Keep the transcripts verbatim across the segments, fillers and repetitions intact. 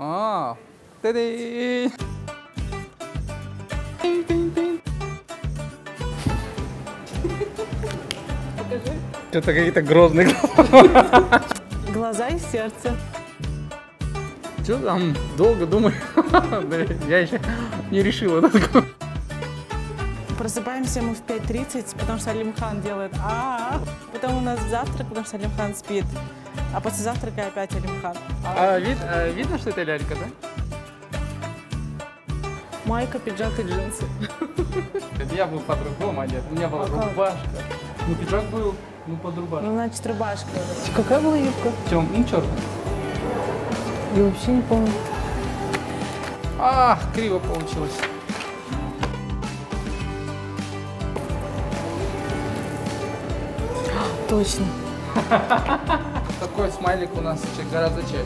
А, ты-ды! Что-то какие-то грозные глаза. Глаза и сердце. Что там? Долго думаю. Я еще не решила такого. Просыпаемся мы в пять тридцать, потому что Алимхан делает а, -а, а Потом у нас завтрак, потому что Алимхан спит. А после завтрака опять Алимхан. А, а, вид, а видно, что это лялька, да? Майка, пиджак и джинсы. Я был по-другому одет. У меня была а рубашка. Ну, пиджак был, ну, под рубашкой. Ну, значит, рубашка. Какая была юбка? Тем, ну, черт. Я вообще не помню. Ах, криво получилось. Точно. Такой смайлик у нас гораздо чаще.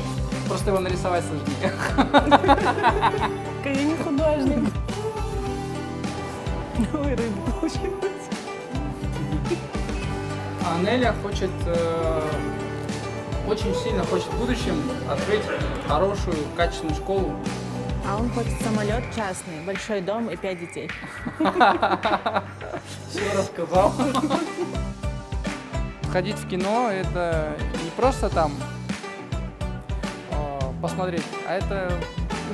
Просто его нарисовать сложнее. Я не художник. Ой, рыба получилась. А Неля хочет, э, очень сильно хочет в будущем открыть хорошую, качественную школу. А он хочет самолет частный, большой дом и пять детей. Все рассказал. Ходить в кино — это не просто там э, посмотреть, а это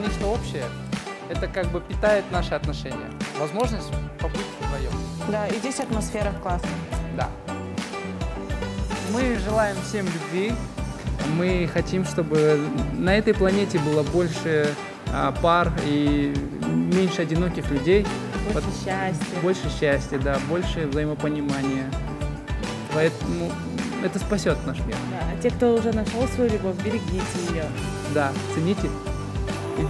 нечто общее. Это как бы питает наши отношения. Возможность побыть вдвоем. Да, и здесь атмосфера классная. Да. Мы желаем всем любви. Мы хотим, чтобы на этой планете было больше э, пар и меньше одиноких людей. Больше Под... счастья. Больше счастья, да, больше взаимопонимания. Поэтому это спасет наш мир. Да, а те, кто уже нашел свою любовь, берегите ее. Да, цените и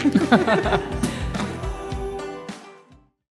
держитесь.